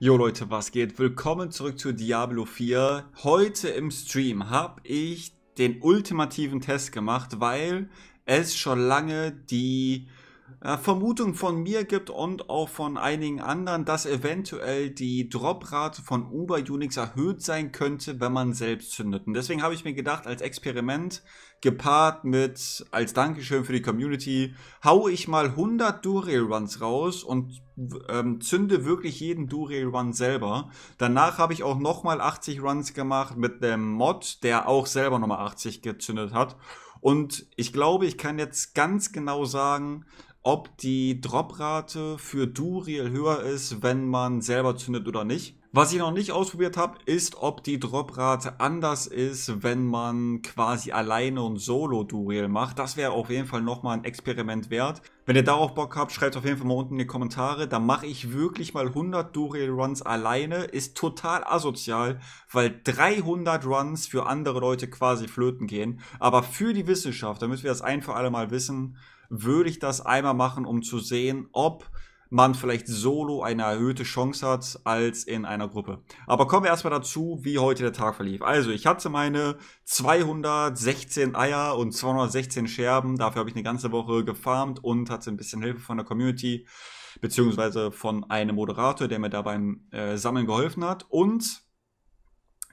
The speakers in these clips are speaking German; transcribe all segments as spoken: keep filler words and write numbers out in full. Jo Leute, was geht? Willkommen zurück zu Diablo vier. Heute im Stream habe ich den ultimativen Test gemacht, weil es schon lange die äh, Vermutung von mir gibt und auch von einigen anderen, dass eventuell die Droprate von Uber Unique erhöht sein könnte, wenn man selbst zündet. Und deswegen habe ich mir gedacht, als Experiment gepaart mit, als Dankeschön für die Community, hau ich mal hundert Duriel Runs raus und Ähm, zünde wirklich jeden Duriel Run selber. Danach habe ich auch nochmal achtzig Runs gemacht mit dem Mod, der auch selber nochmal achtzig gezündet hat. Und ich glaube, ich kann jetzt ganz genau sagen, ob die Droprate für Duriel höher ist, wenn man selber zündet oder nicht. Was ich noch nicht ausprobiert habe, ist, ob die Droprate anders ist, wenn man quasi alleine und solo Duriel macht. Das wäre auf jeden Fall nochmal ein Experiment wert. Wenn ihr darauf Bock habt, schreibt es auf jeden Fall mal unten in die Kommentare. Da mache ich wirklich mal hundert Duriel Runs alleine. Ist total asozial, weil dreihundert Runs für andere Leute quasi flöten gehen. Aber für die Wissenschaft, damit wir das ein für alle mal wissen, würde ich das einmal machen, um zu sehen, ob man vielleicht solo eine erhöhte Chance hat als in einer Gruppe. Aber kommen wir erstmal dazu, wie heute der Tag verlief. Also ich hatte meine zweihundertsechzehn Eier und zweihundertsechzehn Scherben. Dafür habe ich eine ganze Woche gefarmt und hatte ein bisschen Hilfe von der Community, beziehungsweise von einem Moderator, der mir da beim äh, Sammeln geholfen hat. Und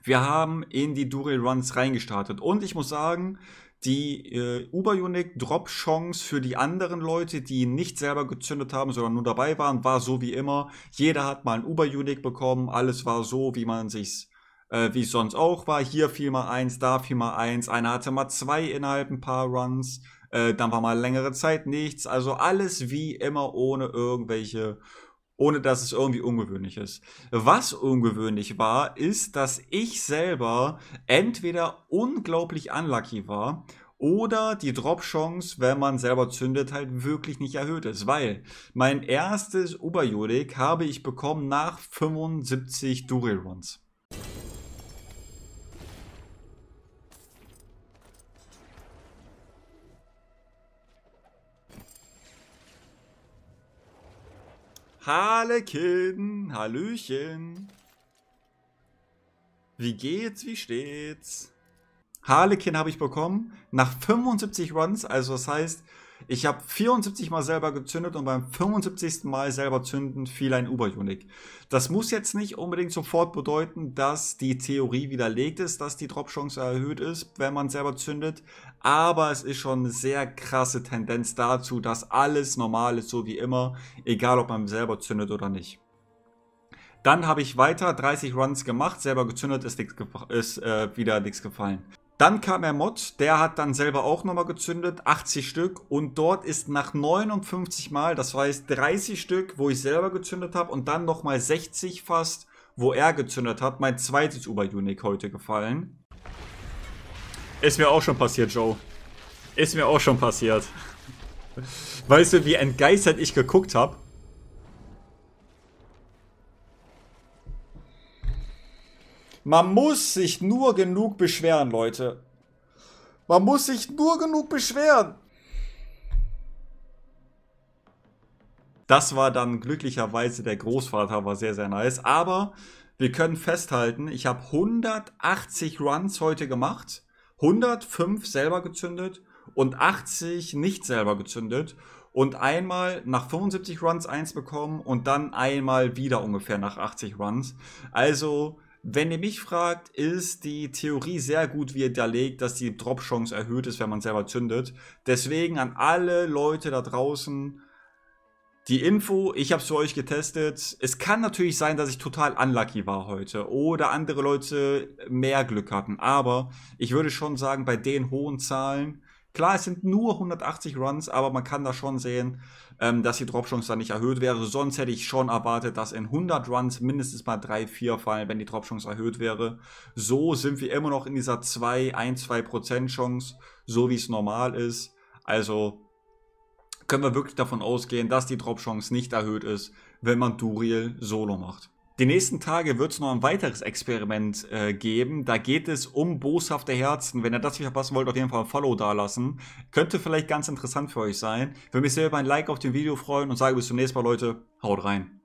wir haben in die Duriel Runs reingestartet. Und ich muss sagen, die äh, Uber Unique Drop Chance für die anderen Leute, die nicht selber gezündet haben, sondern nur dabei waren, war so wie immer. Jeder hat mal ein Uber Unique bekommen, alles war so, wie man sich's, äh, wie es sonst auch war. Hier fiel mal eins, da fiel mal eins, einer hatte mal zwei innerhalb ein paar Runs, äh, dann war mal längere Zeit nichts. Also alles wie immer ohne irgendwelche, ohne dass es irgendwie ungewöhnlich ist. Was ungewöhnlich war, ist, dass ich selber entweder unglaublich unlucky war oder die Drop-Chance, wenn man selber zündet, halt wirklich nicht erhöht ist. Weil mein erstes Uber Unique habe ich bekommen nach fünfundsiebzig Duriel Runs. Harlekin, Hallöchen. Wie geht's, wie steht's? Harlekin habe ich bekommen nach fünfundsiebzig Runs, also das heißt, ich habe vierundsiebzig Mal selber gezündet und beim fünfundsiebzigsten Mal selber zünden fiel ein Uber Unique. Das muss jetzt nicht unbedingt sofort bedeuten, dass die Theorie widerlegt ist, dass die Drop-Chance erhöht ist, wenn man selber zündet. Aber es ist schon eine sehr krasse Tendenz dazu, dass alles normal ist, so wie immer, egal ob man selber zündet oder nicht. Dann habe ich weiter dreißig Runs gemacht, selber gezündet ist, nix ist äh, wieder nichts gefallen. Dann kam der Mod, der hat dann selber auch nochmal gezündet, achtzig Stück, und dort ist nach neunundfünfzig Mal, das heißt dreißig Stück, wo ich selber gezündet habe und dann nochmal sechzig fast, wo er gezündet hat, mein zweites Uber Unique heute gefallen. Ist mir auch schon passiert, Joe. Ist mir auch schon passiert. Weißt du, wie entgeistert ich geguckt habe? Man muss sich nur genug beschweren, Leute. Man muss sich nur genug beschweren. Das war dann glücklicherweise der Großvater, war sehr, sehr nice. Aber wir können festhalten, ich habe hundertachtzig Runs heute gemacht. hundertfünf selber gezündet und achtzig nicht selber gezündet. Und einmal nach fünfundsiebzig Runs eins bekommen und dann einmal wieder ungefähr nach achtzig Runs. Also, wenn ihr mich fragt, ist die Theorie sehr gut widerlegt, dass die Drop-Chance erhöht ist, wenn man selber zündet. Deswegen an alle Leute da draußen die Info, ich habe es für euch getestet. Es kann natürlich sein, dass ich total unlucky war heute oder andere Leute mehr Glück hatten. Aber ich würde schon sagen, bei den hohen Zahlen, klar, es sind nur hundertachtzig Runs, aber man kann da schon sehen, ähm, dass die Drop-Chance da nicht erhöht wäre. Sonst hätte ich schon erwartet, dass in hundert Runs mindestens mal drei, vier fallen, wenn die Drop-Chance erhöht wäre. So sind wir immer noch in dieser ein bis zwei Prozent Chance, so wie es normal ist. Also können wir wirklich davon ausgehen, dass die Drop-Chance nicht erhöht ist, wenn man Duriel solo macht. Die nächsten Tage wird es noch ein weiteres Experiment äh, geben. Da geht es um boshafte Herzen. Wenn ihr das nicht verpassen wollt, auf jeden Fall ein Follow dalassen. Könnte vielleicht ganz interessant für euch sein. Ich würde mich sehr über ein Like auf dem Video freuen und sage bis zum nächsten Mal, Leute. Haut rein.